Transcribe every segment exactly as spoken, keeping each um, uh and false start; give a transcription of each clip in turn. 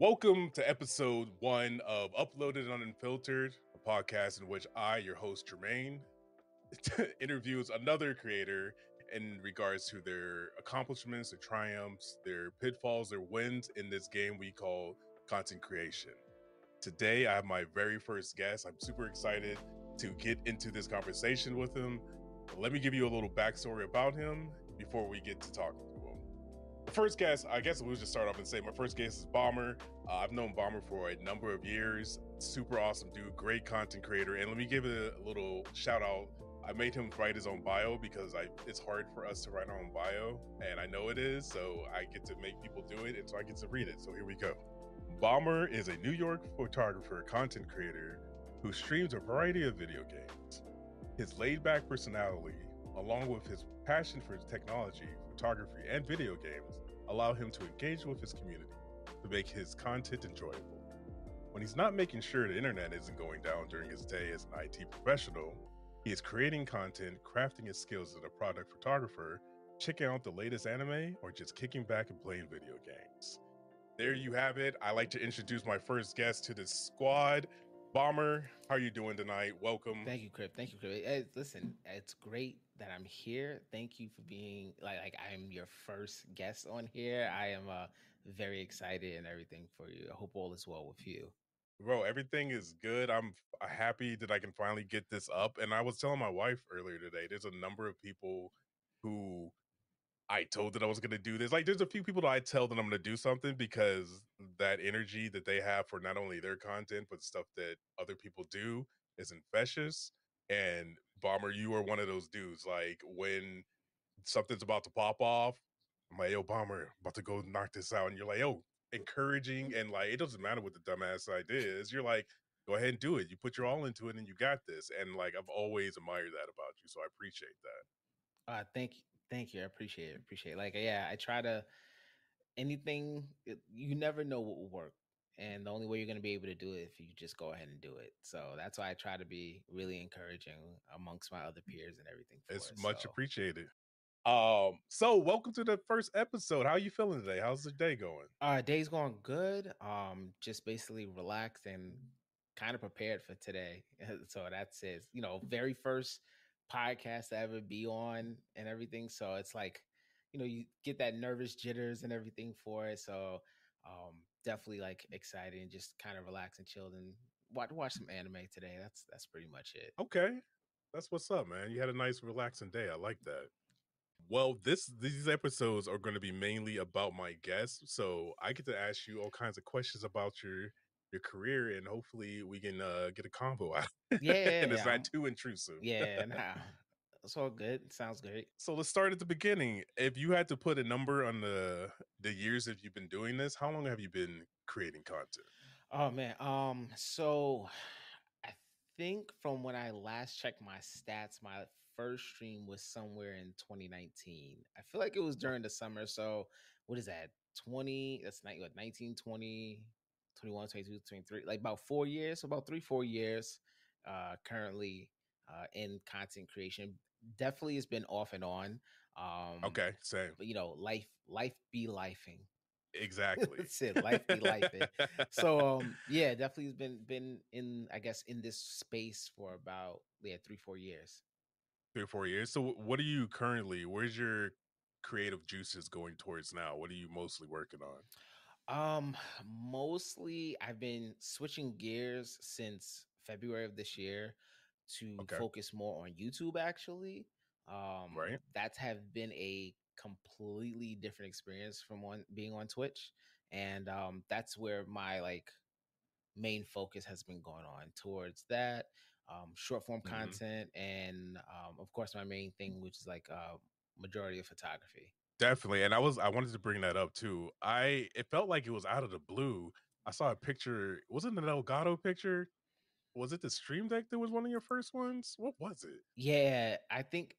Welcome to episode one of Uploaded and Unfiltered, a podcast in which I, your host Jermaine, interviews another creator in regards to their accomplishments, their triumphs, their pitfalls, their wins in this game we call content creation. Today, I have my very first guest. I'm super excited to get into this conversation with him. Let me give you a little backstory about him before we get to talking. The first guest, I guess we'll just start off and say my first guest is Bomber. Uh, I've known Bomber for a number of years. Super awesome dude, great content creator. And let me give it a little shout out. I made him write his own bio because I, it's hard for us to write our own bio. And I know it is, so I get to make people do it and so I get to read it. So here we go. Bomber is a New York photographer, content creator who streams a variety of video games. His laid-back personality, along with his passion for technology, photography, and video games, allow him to engage with his community to make his content enjoyable. When he's not making sure the internet isn't going down during his day as an I T professional, he is creating content, crafting his skills as a product photographer, checking out the latest anime, or just kicking back and playing video games. There you have it. I'd like to introduce my first guest to the squad. Bomber, how are you doing tonight? Welcome. Thank you, Crip. Thank you, Crip. Hey, listen, it's great that I'm here. Thank you for being like, like I'm your first guest on here. I am uh, very excited and everything for you. I hope all is well with you. Bro, everything is good. I'm happy that I can finally get this up. And I was telling my wife earlier today, there's a number of people who I told that I was going to do this. Like, there's a few people that I tell that I'm going to do something because that energy that they have for not only their content, but stuff that other people do is infectious. And Bomber, you are one of those dudes. Like, when something's about to pop off, I'm like, yo, Bomber, about to go knock this out. And you're like, yo, encouraging. And like, it doesn't matter what the dumbass idea is. You're like, go ahead and do it. You put your all into it and you got this. And like, I've always admired that about you. So I appreciate that. Uh, thank you. Thank you. I appreciate it. Appreciate it. Like, yeah, I try to anything. It, you never know what will work. And the only way you're going to be able to do it if you just go ahead and do it. So that's why I try to be really encouraging amongst my other peers and everything. For it's it, much so. appreciated. Um, so welcome to the first episode. How are you feeling today? How's the day going? Uh, day's going good. Um, just basically relaxed and kind of prepared for today. So that's it. You know, very first podcast to ever be on and everything, so it's like, you know, you get that nervous jitters and everything for it. So um definitely like excited and just kind of relaxed and chilled and watch, watch some anime today. That's that's pretty much it. Okay, that's what's up, man. You had a nice relaxing day. I like that. Well, this these episodes are going to be mainly about my guests, so I get to ask you all kinds of questions about your your career, and hopefully we can uh, get a combo out. Yeah, and it's yeah. not too intrusive. Yeah, nah, it's all good. It sounds great. So let's start at the beginning. If you had to put a number on the the years that you've been doing this, how long have you been creating content? Oh man, um, so I think from when I last checked my stats, my first stream was somewhere in twenty nineteen. I feel like it was during the summer. So what is that? twenty? That's not what, nineteen, twenty. twenty-one, twenty-two, twenty-three, like about four years, about three, four years uh, currently uh, in content creation. Definitely has been off and on. Um, okay, same. But, you know, life, life be lifing. Exactly. That's it, life be lifing. So, um, yeah, definitely has been, been in, I guess, in this space for about, yeah, three, four years. Three or four years. So what are you currently, where's your creative juices going towards now? What are you mostly working on? Um, mostly I've been switching gears since February of this year to okay. focus more on YouTube, actually. Um, right. That's have been a completely different experience from one being on Twitch. And, um, that's where my like main focus has been going on towards that, um, short form mm-hmm. content. And, um, of course my main thing, which is like, uh, majority of photography. Definitely. And I was, I wanted to bring that up too. I, it felt like it was out of the blue. I saw a picture. Wasn't it an Elgato picture? Was it the Stream Deck that was one of your first ones? What was it? Yeah, I think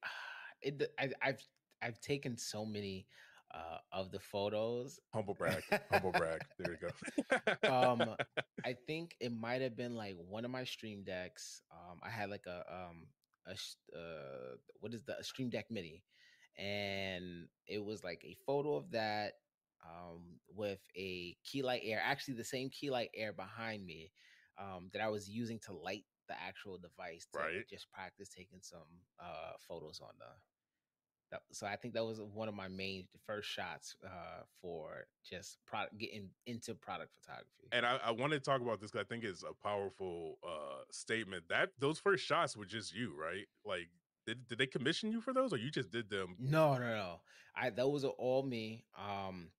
it, I, I've, I've taken so many uh, of the photos. Humble brag, humble brag. There you go. um, I think it might've been like one of my Stream Decks. Um, I had like a, um, a, uh, what is the a Stream Deck MIDI? And it was like a photo of that um, with a Key Light Air, actually the same Key Light Air behind me um, that I was using to light the actual device to right. just practice taking some uh, photos on the. That, so I think that was one of my main first shots uh, for just product, getting into product photography. And I, I want to talk about this because I think it's a powerful uh, statement. That those first shots were just you, right? Like, did, did they commission you for those, or you just did them? No, no, no. I that was all me. Um,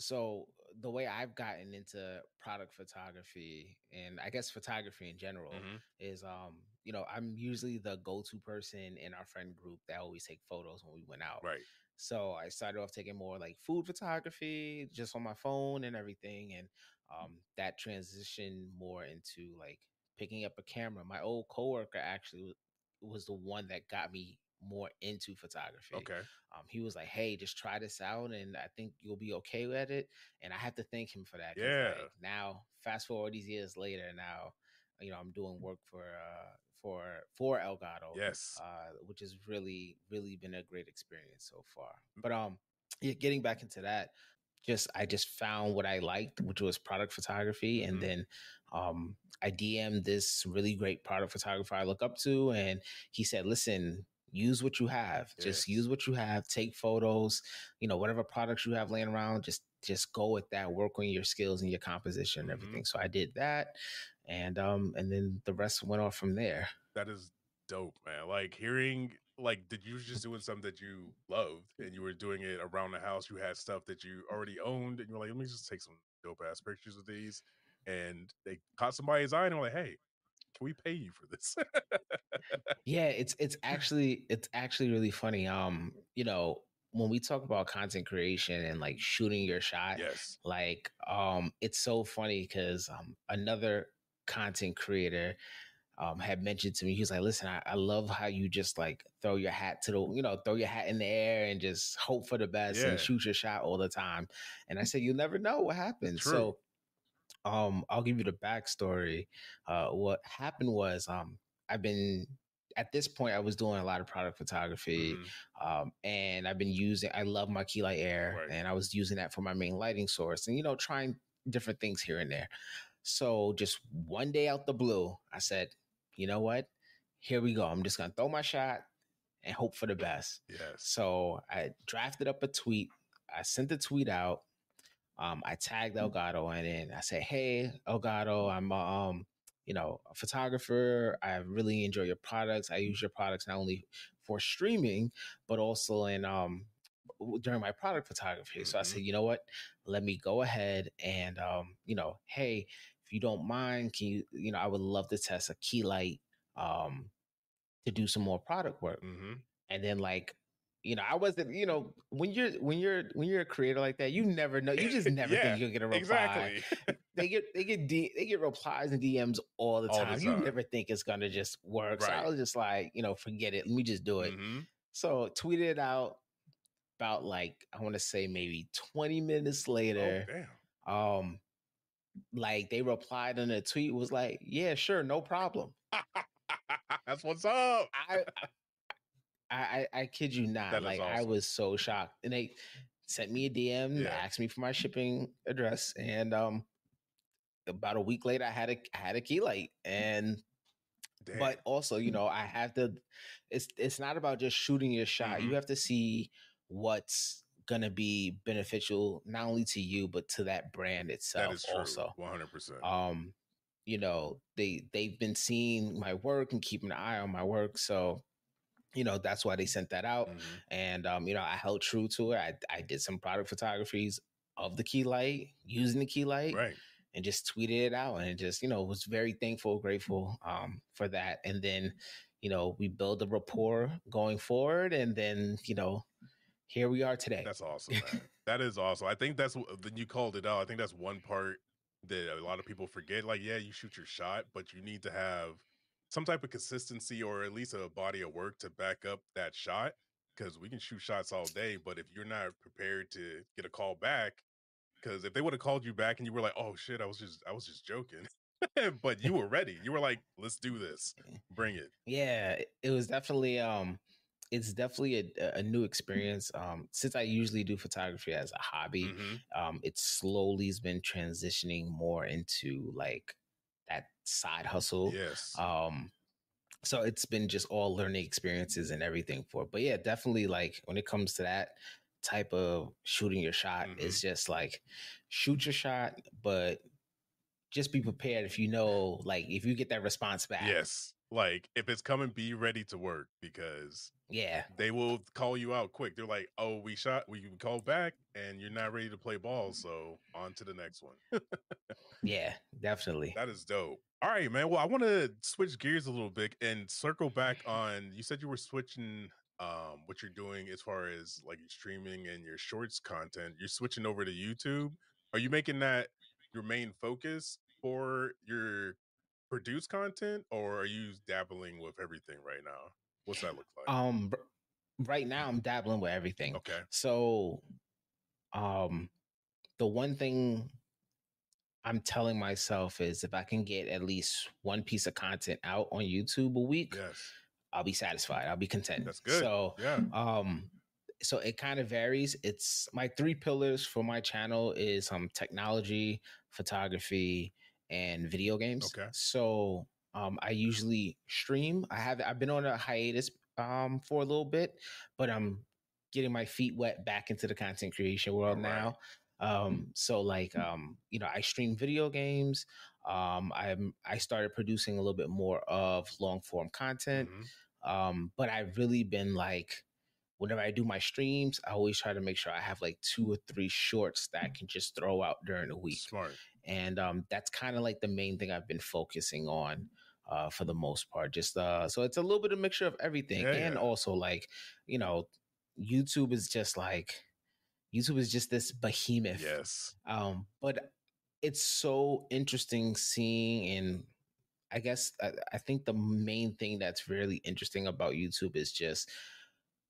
so the way I've gotten into product photography, and I guess photography in general, mm-hmm. is um. you know, I'm usually the go-to person in our friend group that always take photos when we went out. Right. So I started off taking more like food photography, just on my phone and everything. And um, that transitioned more into like picking up a camera. My old coworker actually was the one that got me more into photography. Okay. Um, he was like, hey, just try this out and I think you'll be okay with it. And I have to thank him for that. Yeah. Like, now, fast forward these years later now, you know, I'm doing work for uh, for for Elgato, yes, uh, which has really, really been a great experience so far. But um, yeah, getting back into that, just I just found what I liked, which was product photography, and mm-hmm. then um, I D M'd this really great product photographer I look up to, and he said, "Listen, use what you have. Yes. Just use what you have. Take photos. You know, whatever products you have laying around, just." just go with that, work on your skills and your composition and everything. Mm-hmm. So I did that. And, um, and then the rest went off from there. That is dope, man. Like hearing, like, did you just doing something that you loved and you were doing it around the house. You had stuff that you already owned and you're like, let me just take some dope ass pictures of these. And they caught somebody's eye and they're like, hey, can we pay you for this? Yeah. It's, it's actually, it's actually really funny. Um, you know, when we talk about content creation and like shooting your shot, yes. like um, it's so funny because um, another content creator um, had mentioned to me, he was like, listen, I, I love how you just like throw your hat to the, you know, throw your hat in the air and just hope for the best yeah. and shoot your shot all the time. And I said, you'll never know what happens. True. So um, I'll give you the backstory. Uh, what happened was um, I've been, at this point, I was doing a lot of product photography, mm-hmm. um, and I've been using, I love my Key Light Air, right. and I was using that for my main lighting source and, you know, trying different things here and there. So just one day out the blue, I said, you know what? Here we go. I'm just going to throw my shot and hope for the best. Yes. So I drafted up a tweet. I sent the tweet out. Um, I tagged Elgato in it and I said, hey, Elgato, I'm, um, you know, a photographer. I really enjoy your products. I use your products not only for streaming, but also in um, during my product photography. Mm-hmm. So I said, you know what? Let me go ahead and, um, you know, hey, if you don't mind, can you, you know, I would love to test a Key Light um, to do some more product work. Mm-hmm. And then like, you know, I wasn't, you know, when you're, when you're, when you're a creator like that, you never know. You just never yeah, think you'll get a reply. Exactly. They get, they get, D, they get replies and D Ms all the time. All the time. You never think it's going to just work. Right. So I was just like, you know, forget it. Let me just do it. Mm-hmm. So tweeted it out about like, I want to say maybe twenty minutes later. Oh, damn. Um, like they replied on a tweet was like, yeah, sure. No problem. That's what's up. I, I I, I, I kid you not. That like awesome. I was so shocked. And they sent me a D M, yeah. asked me for my shipping address. And um, about a week later, I had a, I had a Key Light. And, Damn. But also, you know, I have to, it's, it's not about just shooting your shot. Mm-hmm. You have to see what's going to be beneficial, not only to you, but to that brand itself. That is true. Also. one hundred percent. Um, you know, they, they've been seeing my work and keeping an eye on my work. So, you know, that's why they sent that out. Mm-hmm. And, um, you know, I held true to it. I, I did some product photographies of the Key Light, using the Key Light, right. and just tweeted it out. And it just, you know, was very thankful, grateful um, for that. And then, you know, we build a rapport going forward. And then, you know, here we are today. That's awesome, man. That is awesome. I think that's, then you called it out. I think that's one part that a lot of people forget. Like, yeah, you shoot your shot, but you need to have some type of consistency or at least a body of work to back up that shot, because we can shoot shots all day, but if you're not prepared to get a call back, because if they would have called you back and you were like, oh shit, I was just I was just joking, but you were ready. You were like, let's do this. Bring it. Yeah, it was definitely um it's definitely a, a new experience. Um, since I usually do photography as a hobby, mm-hmm. um, it slowly has been transitioning more into like that side hustle. Yes. Um, so it's been just all learning experiences and everything for it. But yeah, definitely like when it comes to that type of shooting your shot, mm-hmm. it's just like shoot your shot, but just be prepared if you know, like if you get that response back. Yes. Like if it's coming, be ready to work because yeah, they will call you out quick. They're like, oh, we shot, we called back and you're not ready to play ball. So on to the next one. Yeah, definitely. That is dope. All right, man. Well, I want to switch gears a little bit and circle back on, you said you were switching um, what you're doing as far as like streaming and your shorts content. You're switching over to YouTube. Are you making that your main focus for your produce content, or are you dabbling with everything right now? What's that look like? Um, right now I'm dabbling with everything. Okay. So, um, the one thing I'm telling myself is if I can get at least one piece of content out on YouTube a week, yes. I'll be satisfied. I'll be content. That's good. So, yeah. um, so it kind of varies. It's my three pillars for my channel is um technology, photography, and video games. Okay. So um, I usually stream. I have I've been on a hiatus um, for a little bit, but I'm getting my feet wet back into the content creation world now. Um, so like um, you know, I stream video games. Um, I'm I started producing a little bit more of long form content, mm-hmm. um, but I've really been like, whenever I do my streams, I always try to make sure I have like two or three shorts that I can just throw out during the week. Smart. And um, that's kind of like the main thing I've been focusing on uh, for the most part. Just uh, so it's a little bit of a mixture of everything. Yeah, and yeah. also like, you know, YouTube is just like, YouTube is just this behemoth. Yes. Um, but it's so interesting seeing and I guess I, I think the main thing that's really interesting about YouTube is just,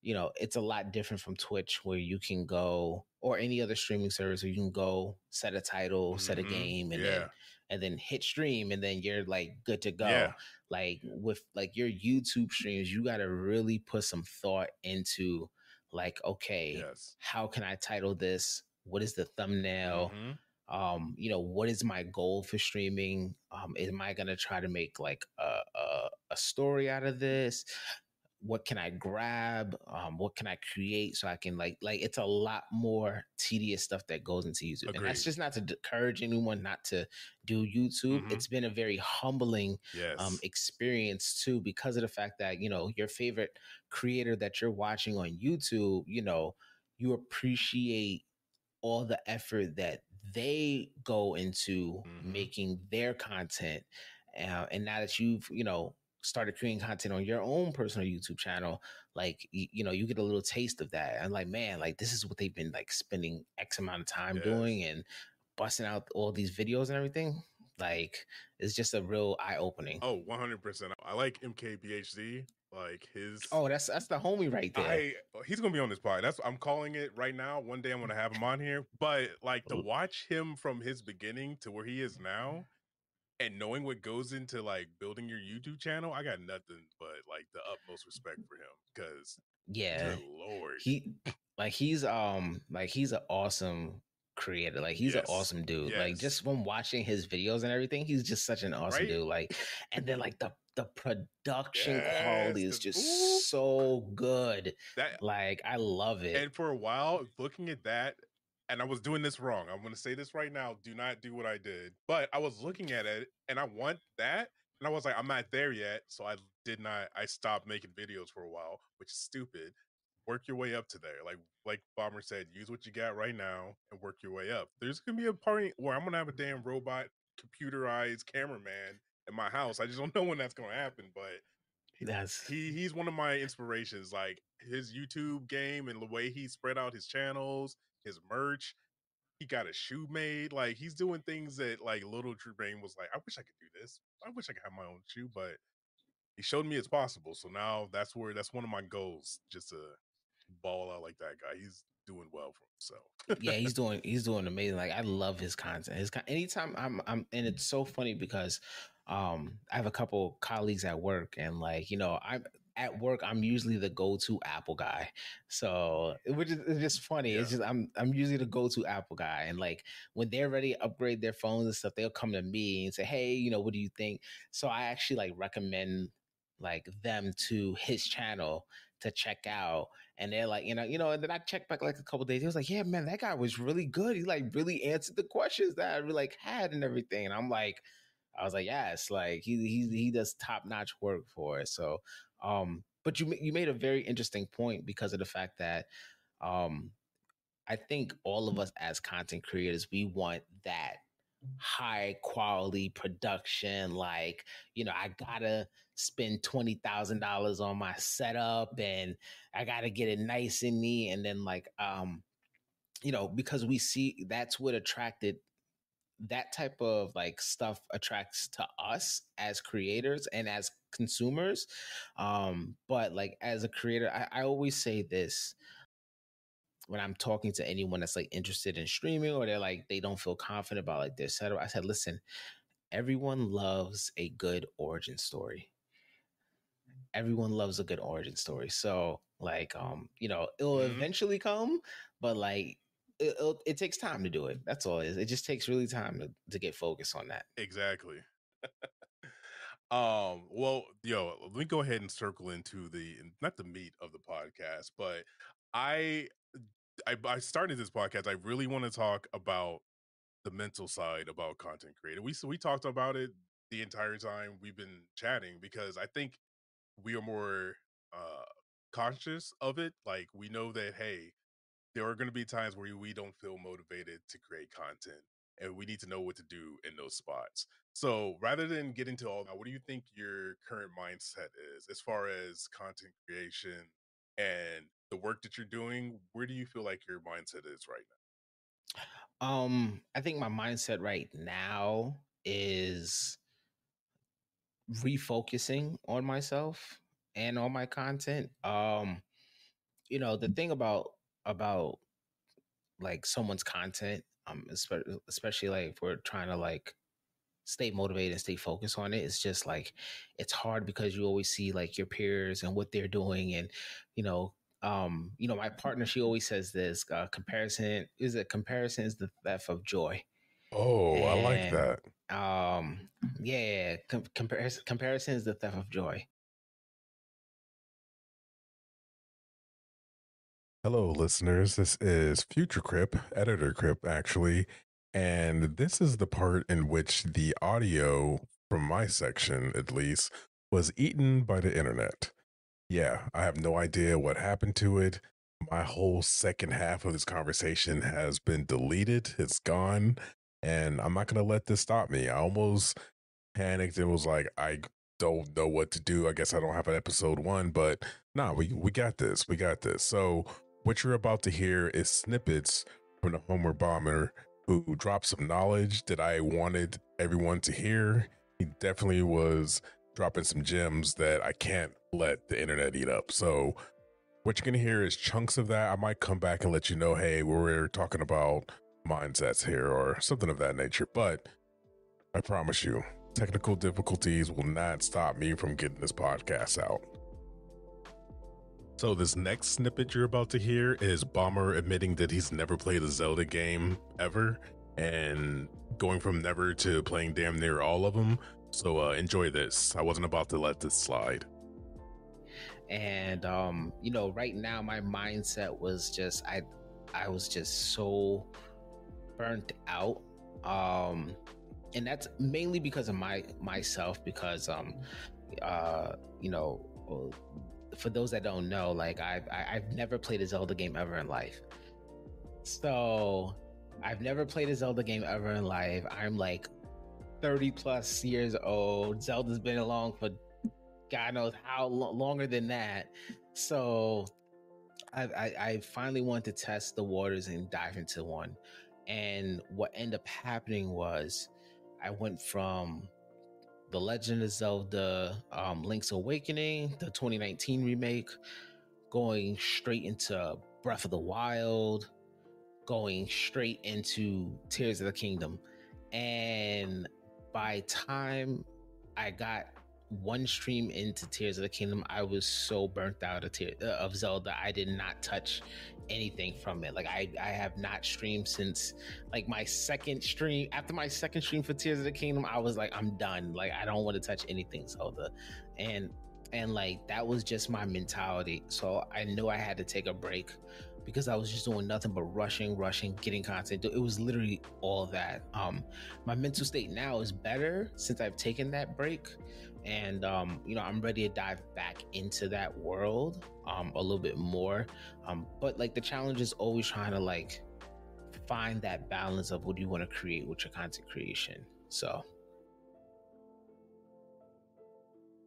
you know, it's a lot different from Twitch where you can go or any other streaming service where you can go set a title, mm-hmm. set a game and yeah. then and then hit stream and then you're like good to go. Yeah. Like with like your YouTube streams, you got to really put some thought into like, OK, yes. how can I title this? What is the thumbnail? Mm-hmm. Um, you know, what is my goal for streaming? Um, am I going to try to make like a, a, a story out of this? What can I grab? Um, what can I create so I can like, like it's a lot more tedious stuff that goes into YouTube. Agreed. And that's just not to encourage anyone not to do YouTube. Mm-hmm. It's been a very humbling yes. um, experience too, because of the fact that, you know, your favorite creator that you're watching on YouTube, you know, you appreciate all the effort that they go into mm-hmm. making their content. Uh, and now that you've, you know, started creating content on your own personal YouTube channel, like, you, you know, you get a little taste of that. And like, man, like this is what they've been like spending X amount of time yes. doing and busting out all these videos and everything. Like, it's just a real eye opening. Oh, one hundred percent. I like M K B H D, like his. Oh, that's, that's the homie right there. I, he's going to be on this pod. That's I'm calling it right now. One day I'm going to have him on here, but like to watch him from his beginning to where he is now, and knowing what goes into like building your YouTube channel, I got nothing but like the utmost respect for him. Cause yeah, good Lord, he like he's um like he's an awesome creator. Like he's yes. an awesome dude. Yes. Like just from watching his videos and everything, he's just such an awesome right? dude. Like, and then like the the production yes, quality is just ooh. so good. That, like I love it. And for a while, looking at that. And I was doing this wrong. I'm going to say this right now. Do not do what I did. But I was looking at it and I want that. And I was like, I'm not there yet. So I did not. I stopped making videos for a while, which is stupid. Work your way up to there. Like like Bomber said, use what you got right now and work your way up. There's going to be a party where I'm going to have a damn robot, computerized cameraman in my house. I just don't know when that's going to happen. But that's... he he's one of my inspirations. Like his YouTube game and the way he spread out his channels, his merch, he got a shoe made. Like he's doing things that like little Drew Brain was like, I wish I could do this. I wish I could have my own shoe, but he showed me it's possible. So now that's where that's one of my goals, just to ball out like that guy. He's doing well for himself. Yeah, he's doing he's doing amazing. Like I love his content. His con- anytime I'm I'm and it's so funny because um I have a couple colleagues at work and like, you know, I'm at work, I'm usually the go-to Apple guy. So which is it's just funny. Yeah. It's just I'm I'm usually the go-to Apple guy. And like when they're ready to upgrade their phones and stuff, they'll come to me and say, hey, you know, what do you think? So I actually like recommend like them to his channel to check out, and they're like, you know, you know, and then I checked back like a couple of days. He was like, yeah, man, that guy was really good. He like really answered the questions that I really like had and everything. And I'm like, I was like, yes, like he he he does top notch work for it. So, um, but you you made a very interesting point because of the fact that, um, I think all of us as content creators, we want that high quality production, like, you know, I gotta spend twenty thousand dollars on my setup and I gotta get it nice and neat. And then like, um, you know, because we see that's what attracted that type of like stuff attracts to us as creators and as consumers. Um, but like as a creator, I, I always say this, when I'm talking to anyone that's like interested in streaming or they're like, they don't feel confident about like their setup, I said, listen, everyone loves a good origin story. Everyone loves a good origin story. So like, um, you know, it'll mm-hmm. eventually come, but like, it, it takes time to do it. That's all it is. It just takes really time to, to get focused on that. Exactly. Um, well, yo, let me go ahead and circle into the, not the meat of the podcast, but I, I, I started this podcast. I really want to talk about the mental side about content creator. We so we talked about it the entire time we've been chatting because I think we are more uh, conscious of it. Like we know that, hey, there are going to be times where we don't feel motivated to create content, and we need to know what to do in those spots. So rather than get into all that, what do you think your current mindset is as far as content creation and the work that you're doing? Where do you feel like your mindset is right now? Um, I think my mindset right now is refocusing on myself and on my content. Um, you know, the thing about about like someone's content, um, especially, especially like if we're trying to like stay motivated and stay focused on it. It's just like it's hard because you always see like your peers and what they're doing, and you know. Um, you know, my partner, she always says this, uh, comparison is a comparison is the theft of joy. Oh, and, I like that. Um, yeah, com- comparison, comparison is the theft of joy. Hello, listeners. This is Future Crip, Editor Crip, actually. And this is the part in which the audio from my section, at least, was eaten by the internet. Yeah, I have no idea what happened to it. My whole second half of this conversation has been deleted. It's gone. And I'm not going to let this stop me. I almost panicked and was like, I don't know what to do. I guess I don't have an episode one, but nah, we, we got this. We got this. So what you're about to hear is snippets from the Homer Bomber, who dropped some knowledge that I wanted everyone to hear. He definitely was dropping some gems that I can't let the internet eat up. So what you're going to hear is chunks of that. I might come back and let you know, hey, we're talking about mindsets here or something of that nature. But I promise you, technical difficulties will not stop me from getting this podcast out. So this next snippet you're about to hear is Bomber admitting that he's never played a Zelda game ever, and going from never to playing damn near all of them. So uh, enjoy this. I wasn't about to let this slide. And, um, you know, right now my mindset was just, I, I was just so burnt out. Um, and that's mainly because of my, myself, because, um, uh, you know, for those that don't know, like I've, I've never played a Zelda game ever in life. So I've never played a Zelda game ever in life. I'm like thirty plus years old. Zelda's been along for God knows how lo- longer than that. So I, I, I finally wanted to test the waters and dive into one. And what ended up happening was I went from The Legend of Zelda, um, Link's Awakening, the twenty nineteen remake, going straight into Breath of the Wild, going straight into Tears of the Kingdom. And by time I got one stream into Tears of the Kingdom, I was so burnt out of Tears uh, of Zelda. I did not touch anything from it. Like I, I have not streamed since like my second stream. After my second stream for Tears of the Kingdom, I was like, I'm done. Like I don't want to touch anything Zelda, and and like that was just my mentality. So I knew I had to take a break because I was just doing nothing but rushing, rushing, getting content. It was literally all that. Um, my mental state now is better since I've taken that break. And, um, you know, I'm ready to dive back into that world um, a little bit more. Um, but like the challenge is always trying to like find that balance of what do you want to create with your content creation. So.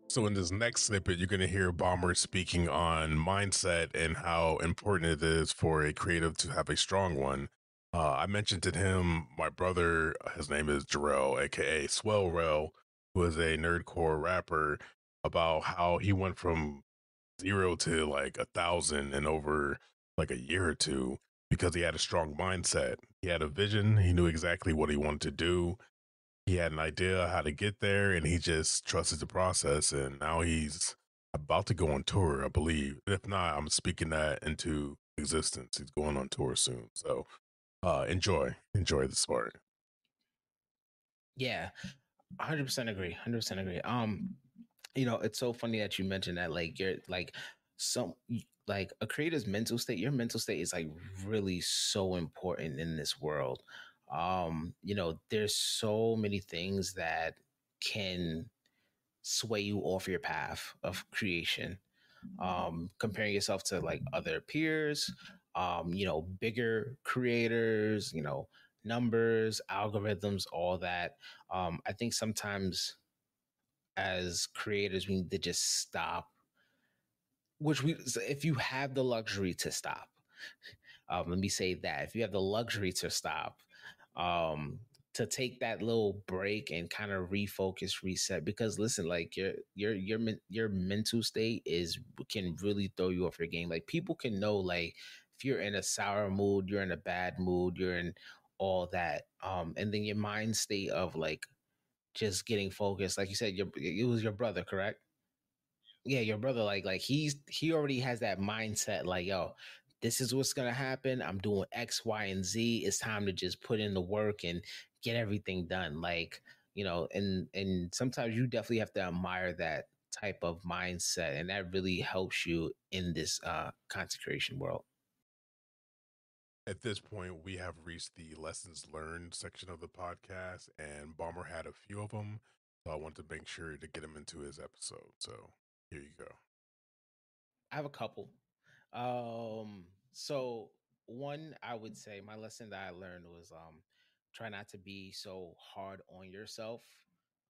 So in this next snippet, you're going to hear Bomber speaking on mindset and how important it is for a creative to have a strong one. Uh, I mentioned to him, my brother, his name is Jarrell, a k a. Swellrell, who is a nerdcore rapper, about how he went from zero to like a thousand in over like a year or two because he had a strong mindset. He had a vision. He knew exactly what he wanted to do. He had an idea how to get there, and he just trusted the process. And now he's about to go on tour, I believe. If not, I'm speaking that into existence. He's going on tour soon. So uh, enjoy. Enjoy this part. Yeah, one hundred percent agree. one hundred percent agree. Um, you know, it's so funny that you mentioned that, like, you're like some like a creator's mental state. Your mental state is like really so important in this world. Um, you know, there's so many things that can sway you off your path of creation. Um, comparing yourself to like other peers, um, you know, bigger creators, you know, numbers, algorithms, all that. Um, I think sometimes as creators, we need to just stop, which we, if you have the luxury to stop, um, let me say that if you have the luxury to stop, Um, to take that little break and kind of refocus, reset. Because listen, like your your your your mental state is can really throw you off your game. Like people can know, like if you're in a sour mood, you're in a bad mood, you're in all that, um, and then your mind state of like just getting focused. Like you said, your it was your brother, correct? Yeah, your brother. Like like he's he already has that mindset. Like yo. This is what's going to happen. I'm doing X, Y, and Z. It's time to just put in the work and get everything done. Like, you know, and and sometimes you definitely have to admire that type of mindset. And that really helps you in this uh, content creation world. At this point, we have reached the lessons learned section of the podcast. And Bomber had a few of them. So I want to make sure to get them into his episode. So here you go. I have a couple. Um, so one, I would say my lesson that I learned was, um, try not to be so hard on yourself.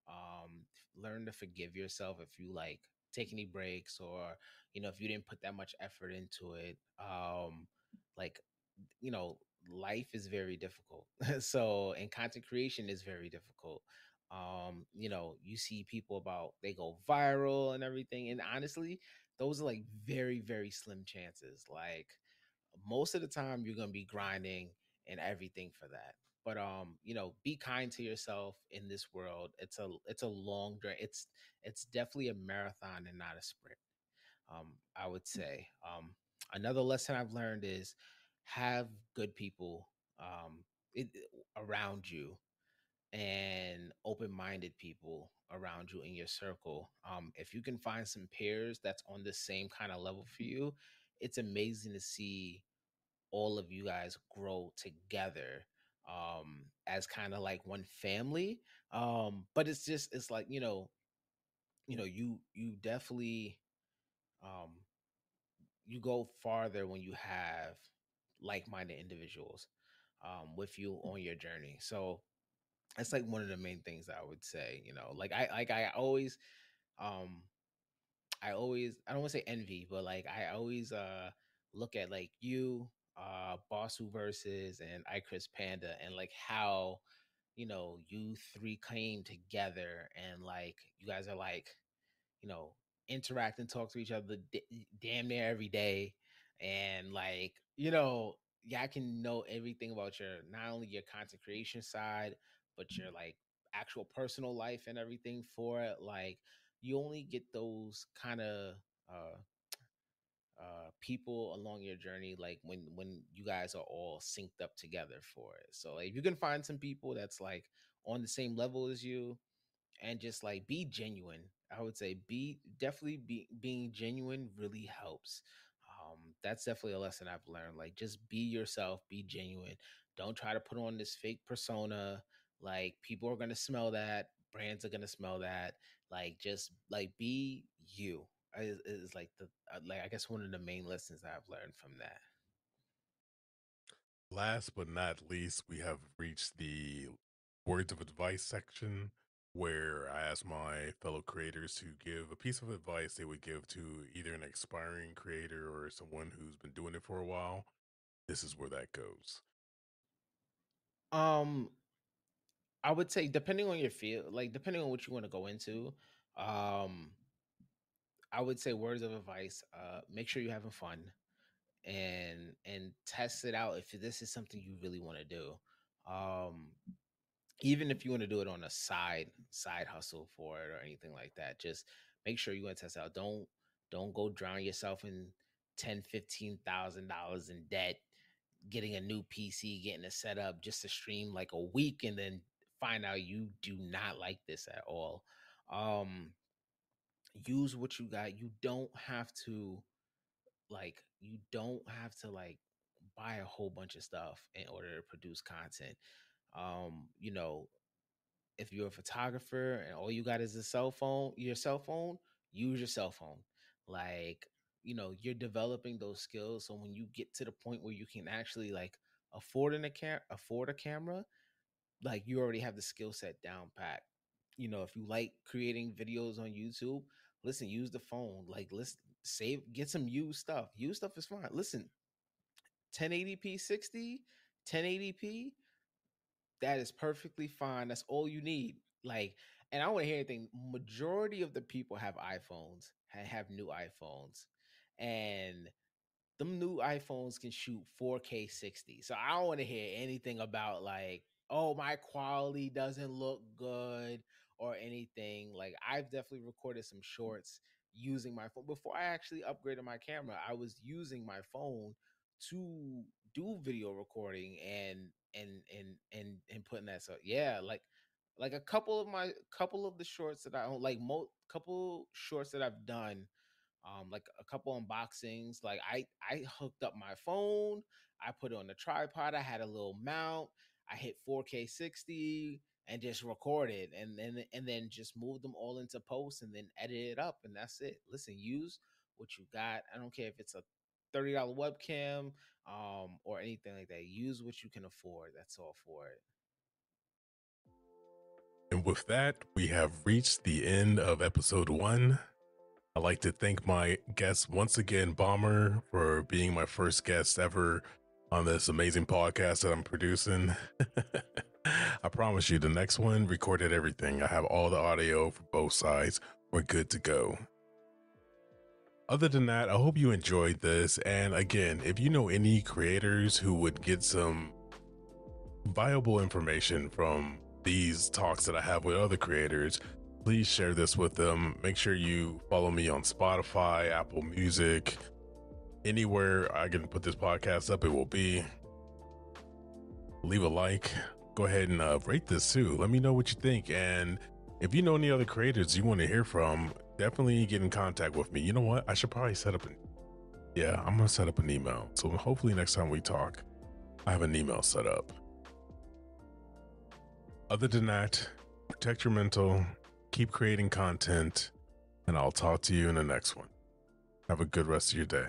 Um, learn to forgive yourself if you like take any breaks or, you know, if you didn't put that much effort into it. Um, like, you know, life is very difficult. So, and content creation is very difficult. Um, you know, you see people about, they go viral and everything. And honestly, those are like very, very slim chances. Like most of the time you're going to be grinding and everything for that. But, um, you know, be kind to yourself in this world. It's a, it's a long journey. It's, it's definitely a marathon and not a sprint. Um, I would say, um, another lesson I've learned is have good people, um, it, around you and open-minded people around you in your circle. Um, if you can find some peers that's on the same kind of level for you, it's amazing to see all of you guys grow together um, as kind of like one family. Um, but it's just, it's like, you know, you know, you, you definitely, um, you go farther when you have like-minded individuals um, with you on your journey. So that's like one of the main things I would say, you know, like I, like I always, um, I always, I don't want to say envy, but like, I always, uh, look at like you, uh, Bossu Versus and I, Chris Panda, and like how, you know, you three came together and like, you guys are like, you know, interact and talk to each other d- damn near every day. And like, you know, y'all can know everything about your, not only your content creation side, but your like actual personal life and everything for it. Like you only get those kind of uh, uh, people along your journey, like when when you guys are all synced up together for it. So like, if you can find some people that's like on the same level as you, and just like be genuine, I would say be definitely be being genuine really helps. Um, that's definitely a lesson I've learned. Like, just be yourself, be genuine. Don't try to put on this fake persona. Like, people are gonna smell that. Brands are gonna smell that. Like, just like be you. Is is like the like I guess one of the main lessons I've learned from that. Last but not least, we have reached the words of advice section, where I asked my fellow creators to give a piece of advice they would give to either an aspiring creator or someone who's been doing it for a while. This is where that goes. Um, I would say, depending on your field, like depending on what you want to go into, um, I would say words of advice, uh, make sure you're having fun and, and test it out. If this is something you really want to do, um, even if you want to do it on a side side hustle for it or anything like that, just make sure you want to test out. Don't don't go drown yourself in ten, fifteen thousand dollars in debt, getting a new P C, getting a setup just to stream like a week, and then find out you do not like this at all. Um, use what you got. You don't have to like. You don't have to like buy a whole bunch of stuff in order to produce content. Um, you know, if you're a photographer and all you got is a cell phone, your cell phone, use your cell phone. Like, you know, you're developing those skills. So when you get to the point where you can actually like afford an account, afford a camera, like you already have the skill set down pat. You know, if you like creating videos on YouTube, listen, use the phone. Like, let's save, get some used stuff. Used stuff is fine. Listen, ten eighty p sixty, ten eighty p. That is perfectly fine. That's all you need. Like, and I don't want to hear anything. Majority of the people have iPhones, have new iPhones, and them new iPhones can shoot four K sixty. So I don't want to hear anything about like, oh, my quality doesn't look good or anything. Like, I've definitely recorded some shorts using my phone. Before I actually upgraded my camera, I was using my phone to do video recording and and and and and putting that. So yeah, like like a couple of my couple of the shorts that I own, like mo couple shorts that I've done, um like a couple unboxings, like I I hooked up my phone, I put it on the tripod, I had a little mount, I hit four K sixty and just recorded, and then and then just moved them all into post and then edit it up, and that's it. Listen, use what you got. I don't care if it's a thirty dollar webcam um or anything like that. Use what you can afford. That's all for it. And with that, we have reached the end of episode one. I'd like to thank my guest once again, Bomber, for being my first guest ever on this amazing podcast that I'm producing. I promise you the next one recorded everything. I have all the audio for both sides. We're good to go. Other than that, I hope you enjoyed this. And again, if you know any creators who would get some viable information from these talks that I have with other creators, please share this with them. Make sure you follow me on Spotify, Apple Music, anywhere I can put this podcast up, it will be. Leave a like. Go ahead and uh, rate this too. Let me know what you think. And if you know any other creators you want to hear from, definitely get in contact with me. You know what? I should probably set up an, yeah, I'm gonna set up an email. So hopefully next time we talk, I have an email set up. Other than that, protect your mental, keep creating content, and I'll talk to you in the next one. Have a good rest of your day.